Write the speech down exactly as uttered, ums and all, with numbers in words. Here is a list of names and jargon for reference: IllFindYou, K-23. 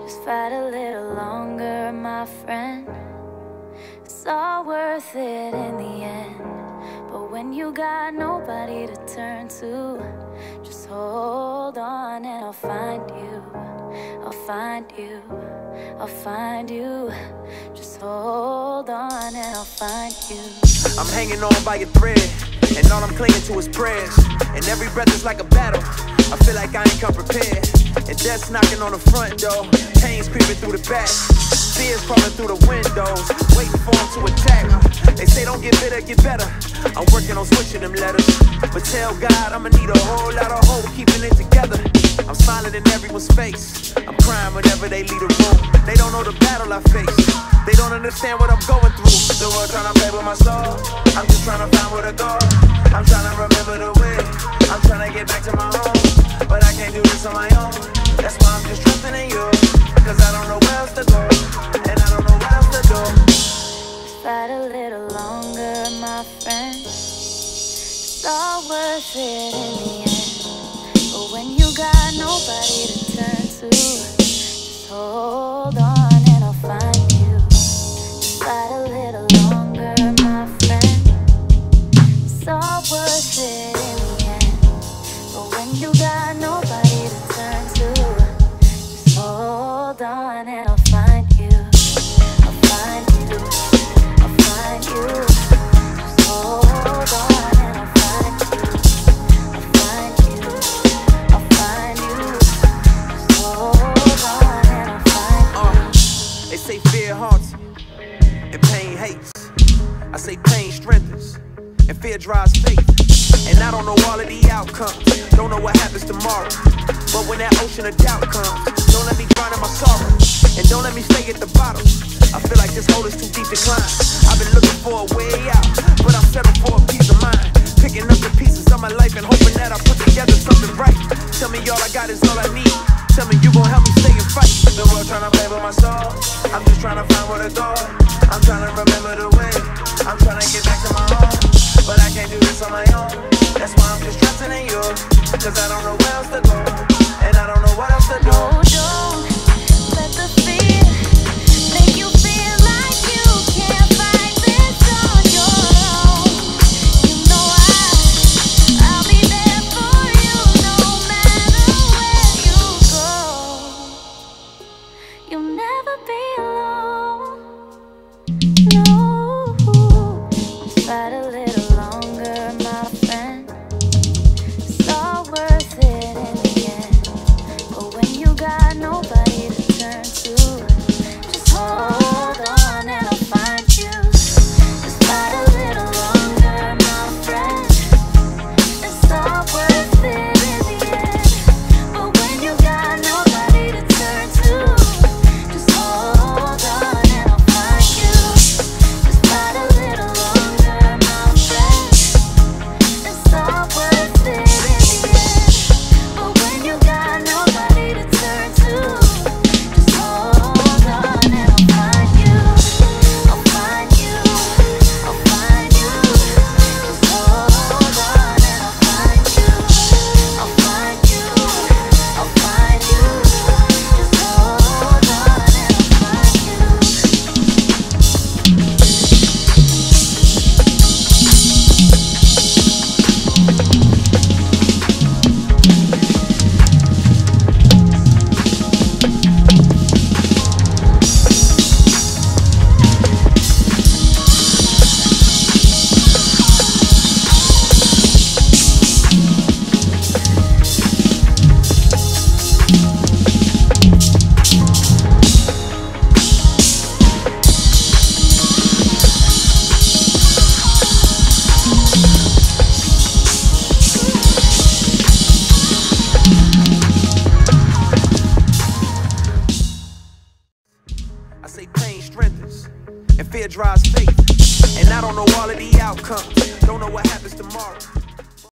Just fight a little longer, my friend. It's all worth it in the end. But when you got nobody to turn to, just hold on and I'll find you. I'll find you. I'll find you. Just hold on and I'll find you. I'm hanging on by a thread, and all I'm clinging to is prayers. And every breath is like a battle. I feel like I ain't come prepared. And death's knocking on the front door, pain's creeping through the back, tears falling through the windows, waiting for them to attack. They say don't get bitter, get better. I'm working on switching them letters, but tell God I'ma need a whole lot of hope keeping it together. I'm smiling in everyone's face, I'm crying whenever they leave the room. They don't know the battle I face, they don't understand what I'm going through. The world trying to play with my soul, I'm just trying to find where to go. I'm trying to remember the way, I'm trying to get back to my home, but I can't do this on my own. That's why I'm just trusting in you, cause I don't know where else to go, and I don't know what else to do. Just fight a little longer, my friend. It's all worth it in the end. But when you got nobody to turn to, just hold on and I'll find you. Just fight a little longer, my friend. It's all worth it in the end. But when you got nobody to turn to, just hold on and I'll find you. I'll find you. I'll find you. Just hold on and I'll find you. I'll find you. I'll find you. Just hold on and I'll find you. Uh, they say fear haunts you, and pain hates. I say pain strengthens, and fear drives faith. And I don't know all of the outcomes, don't know what happens tomorrow. But when that ocean of doubt comes, don't let me drown in my sorrow. And don't let me stay at the bottom. I feel like this hole is too deep to climb. I've been looking for a way out, but I'm settled for a peace of mind. Picking up the pieces of my life and hoping that I put together something right. Tell me all I got is all I need. Tell me you gon' help me stay and fight. The world tryna play with my soul, I'm just tryna find where to go. I'm tryna remember the way, I'm tryna get back to my home, but I can't do this on my own. That's why I'm just trusting in you, cause I don't know where else to go. And I don't know what else to do. Oh, don't let the fear make you feel like you can't fight this on your own. You know I, I'll be there for you no matter where you go. You'll never be alone. No, just fight a little longer, my friend. It's all worth it in the got nobody to turn to. Just hold on and I'll find you. Just fight a little longer, my friend. It's all worth it in the end. But when you got nobody to turn to, just hold on and I'll find you. Just fight a little longer, my friend. It's all worth it in the end. But when you got nobody drives faith, and I don't know all of the outcomes, don't know what happens tomorrow.